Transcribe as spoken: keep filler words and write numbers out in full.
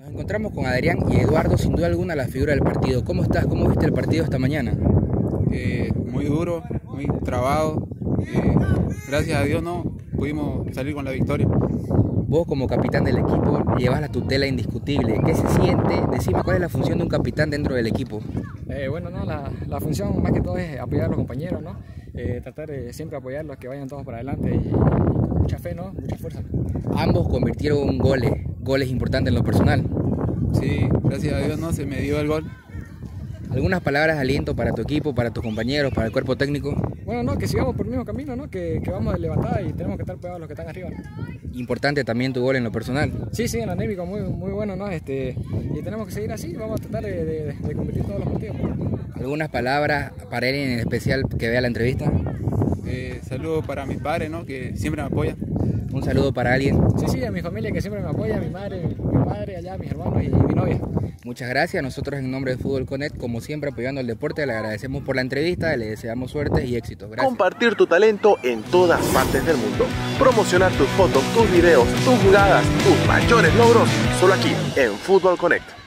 Nos encontramos con Adrián y Eduardo, sin duda alguna la figura del partido. ¿Cómo estás? ¿Cómo viste el partido esta mañana? Eh, muy duro, muy trabado. Eh, gracias a Dios no pudimos salir con la victoria. Vos, como capitán del equipo, llevas la tutela indiscutible. ¿Qué se siente? Decime, ¿cuál es la función de un capitán dentro del equipo? Eh, bueno, no, la, la función más que todo es apoyar a los compañeros, ¿no? Eh, tratar de siempre apoyarlos, que vayan todos para adelante y, y con mucha fe, ¿no? Mucha fuerza. Ambos convirtieron goles. Goles importantes en lo personal. Sí, gracias a Dios no se me dio el gol. ¿Algunas palabras de aliento para tu equipo, para tus compañeros, para el cuerpo técnico? Bueno, no, que sigamos por el mismo camino, ¿no? Que, que vamos de levantada y tenemos que estar pegados los que están arriba, ¿no? Importante también tu gol en lo personal. Sí, sí, en la anémica muy, muy bueno, ¿no? Este, y tenemos que seguir así, vamos a tratar de, de, de convertir todos los partidos. ¿Algunas palabras para él en especial que vea la entrevista? Eh, saludos para mis padres, ¿no? Que siempre me apoyan. Un saludo para alguien. Sí, sí, a mi familia que siempre me apoya, a mi madre, mi padre, allá, mis hermanos y mi novia. Muchas gracias. Nosotros en nombre de FutbolConnect, como siempre apoyando el deporte, le agradecemos por la entrevista, le deseamos suerte y éxito. Gracias. Compartir tu talento en todas partes del mundo. Promocionar tus fotos, tus videos, tus jugadas, tus mayores logros, solo aquí en FutbolConnect.